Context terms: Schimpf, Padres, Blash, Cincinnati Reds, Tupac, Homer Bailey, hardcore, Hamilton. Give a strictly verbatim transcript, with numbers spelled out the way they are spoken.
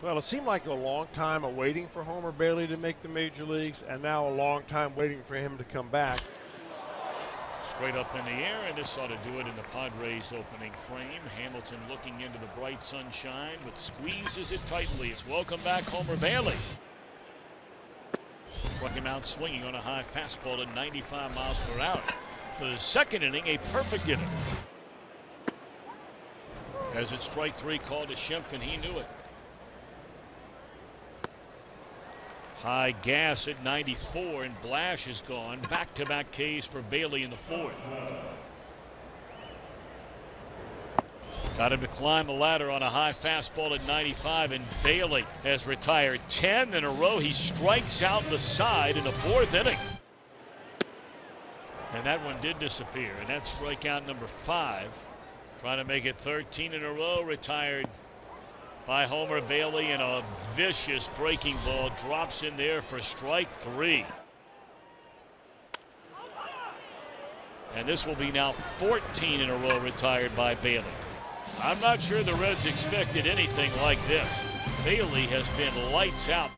Well, it seemed like a long time of waiting for Homer Bailey to make the major leagues, and now a long time waiting for him to come back. Straight up in the air, and this ought to do it in the Padres' opening frame. Hamilton looking into the bright sunshine, but squeezes it tightly. It's welcome back, Homer Bailey. Struck him out swinging on a high fastball at ninety-five miles per hour. The second inning, a perfect inning. As it's strike three called to Schimpf, and he knew it. High gas at ninety-four, and Blash is gone. Back-to-back Ks for Bailey in the fourth. Got him to climb the ladder on a high fastball at ninety-five, and Bailey has retired ten in a row. He strikes out the side in the fourth inning. And that one did disappear, and that's strikeout number five. Trying to make it thirteen in a row, retired by Homer Bailey, and a vicious breaking ball drops in there for strike three. And this will be now fourteen in a row retired by Bailey. I'm not sure the Reds expected anything like this. Bailey has been lights out.